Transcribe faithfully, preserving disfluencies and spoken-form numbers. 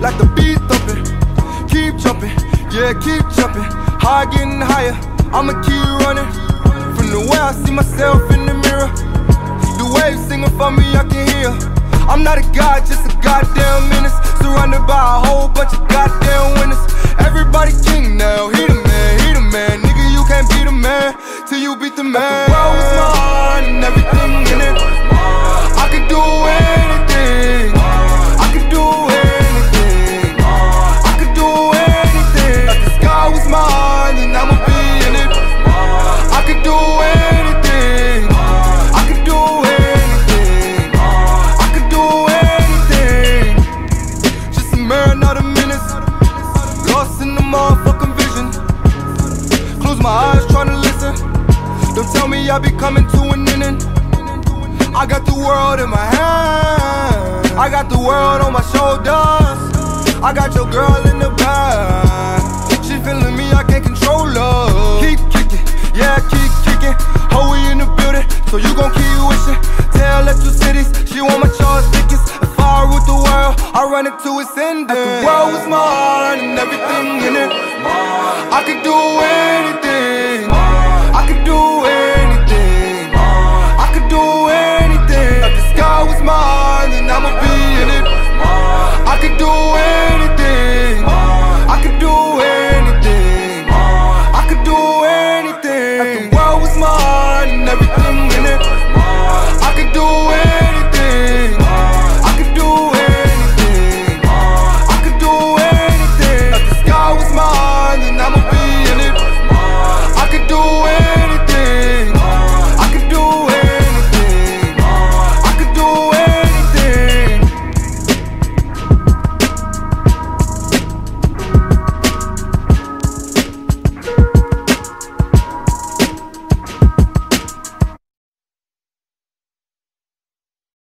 like the beat thumping. Keep jumping, yeah, keep jumping. High getting higher, I'ma keep running. From the way I see myself in the mirror, the waves singing for me, I can hear. I'm not a god, just a goddamn menace, surrounded by a whole bunch of goddamn winners. Everybody king now, he the man, he the man. Nigga, you can't be the man till you beat the man. The world was mine and everything in it. I could do anything. I could do anything. I could do anything. Like the sky was mine and I'ma be in it. I could do anything. I could do anything. I could do anything. Just a mirror, not a menace. Lost in the motherfucking vision. Close my eyes, tryna listen. Don't tell me I be coming to an ending. I got the world in my hand. I got the world on my shoulders. I got your girl in the back. She feeling me, I can't control her. Keep kicking, yeah, keep kicking. Hoe, we in the building, so you gon' keep wishing. Tell her two cities, she want my charge tickets. If I rule the world, I run it to its ending. The world was mine and everything in it. I could do anything.